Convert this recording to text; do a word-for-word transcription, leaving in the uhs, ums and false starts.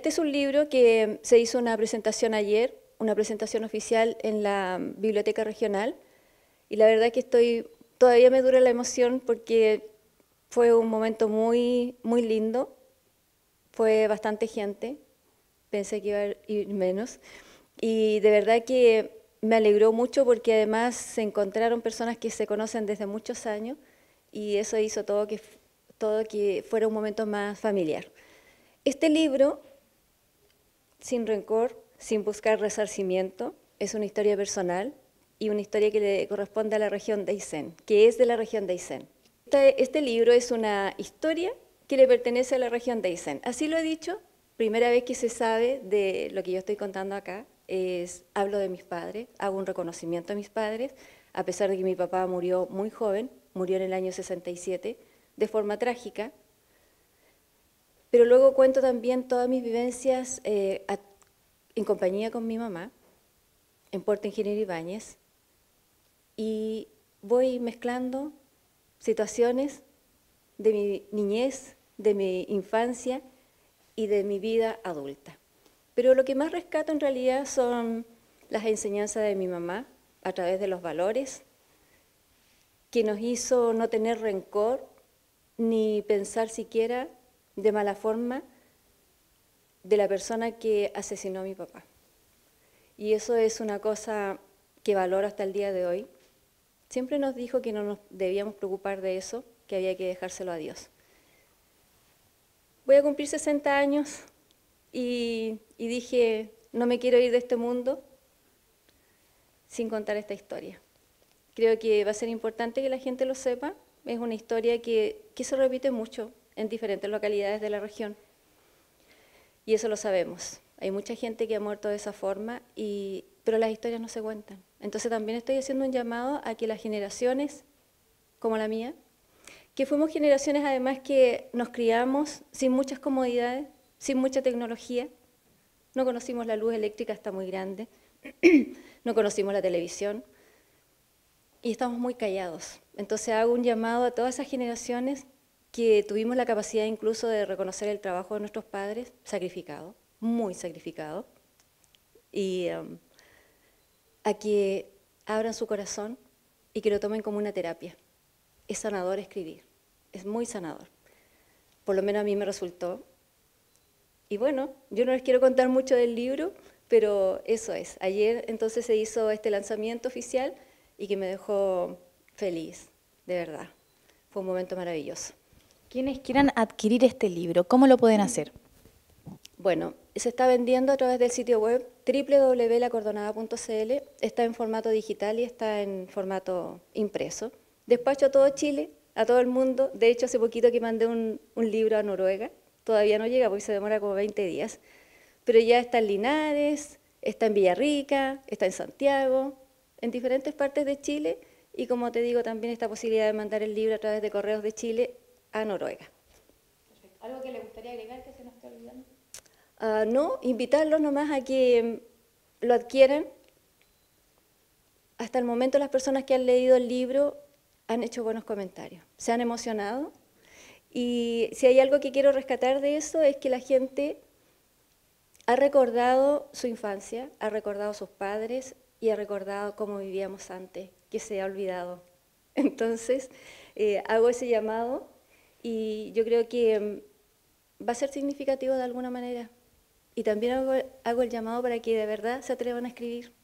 Este es un libro que se hizo una presentación ayer, una presentación oficial en la Biblioteca Regional, y la verdad que estoy, todavía me dura la emoción porque fue un momento muy, muy lindo, fue bastante gente, pensé que iba a ir menos, y de verdad que me alegró mucho porque además se encontraron personas que se conocen desde muchos años y eso hizo todo que, todo que fuera un momento más familiar. Este libro, Sin rencor, sin buscar resarcimiento, es una historia personal y una historia que le corresponde a la región de Aysén, que es de la región de Aysén. Este, este libro es una historia que le pertenece a la región de Aysén. Así lo he dicho, primera vez que se sabe de lo que yo estoy contando acá. Es, hablo de mis padres, hago un reconocimiento a mis padres, a pesar de que mi papá murió muy joven, murió en el año sesenta y siete, de forma trágica, pero luego cuento también todas mis vivencias eh, a, en compañía con mi mamá, en Puerto Ingeniero Ibáñez, y voy mezclando situaciones de mi niñez, de mi infancia y de mi vida adulta. Pero lo que más rescato en realidad son las enseñanzas de mi mamá a través de los valores, que nos hizo no tener rencor ni pensar siquiera de mala forma de la persona que asesinó a mi papá. Y eso es una cosa que valoro hasta el día de hoy. Siempre nos dijo que no nos debíamos preocupar de eso, que había que dejárselo a Dios. Voy a cumplir sesenta años. Y, y dije, no me quiero ir de este mundo sin contar esta historia. Creo que va a ser importante que la gente lo sepa. Es una historia que, que se repite mucho en diferentes localidades de la región. Y eso lo sabemos. Hay mucha gente que ha muerto de esa forma, y, pero las historias no se cuentan. Entonces también estoy haciendo un llamado a que las generaciones, como la mía, que fuimos generaciones además que nos criamos sin muchas comodidades, sin mucha tecnología, no conocimos la luz eléctrica, está muy grande, no conocimos la televisión y estamos muy callados. Entonces hago un llamado a todas esas generaciones que tuvimos la capacidad incluso de reconocer el trabajo de nuestros padres, sacrificado, muy sacrificado, y um, a que abran su corazón y que lo tomen como una terapia. Es sanador escribir, es muy sanador, por lo menos a mí me resultó. Y bueno, yo no les quiero contar mucho del libro, pero eso es. Ayer entonces se hizo este lanzamiento oficial y que me dejó feliz, de verdad. Fue un momento maravilloso. Quienes quieran adquirir este libro, ¿cómo lo pueden hacer? Bueno, se está vendiendo a través del sitio web doble u doble u doble u punto lacordonada punto c l. Está en formato digital y está en formato impreso. Despacho a todo Chile, a todo el mundo. De hecho, hace poquito que mandé un, un libro a Noruega. Todavía no llega porque se demora como veinte días, pero ya está en Linares, está en Villarrica, está en Santiago, en diferentes partes de Chile, y como te digo, también esta posibilidad de mandar el libro a través de Correos de Chile a Noruega. Perfecto. ¿Algo que le gustaría agregar que se nos está olvidando? Uh, no, invitarlos nomás a que lo adquieran. Hasta el momento las personas que han leído el libro han hecho buenos comentarios, se han emocionado. Y si hay algo que quiero rescatar de eso es que la gente ha recordado su infancia, ha recordado sus padres y ha recordado cómo vivíamos antes, que se ha olvidado. Entonces, eh, hago ese llamado y yo creo que um, va a ser significativo de alguna manera. Y también hago, hago el llamado para que de verdad se atrevan a escribir.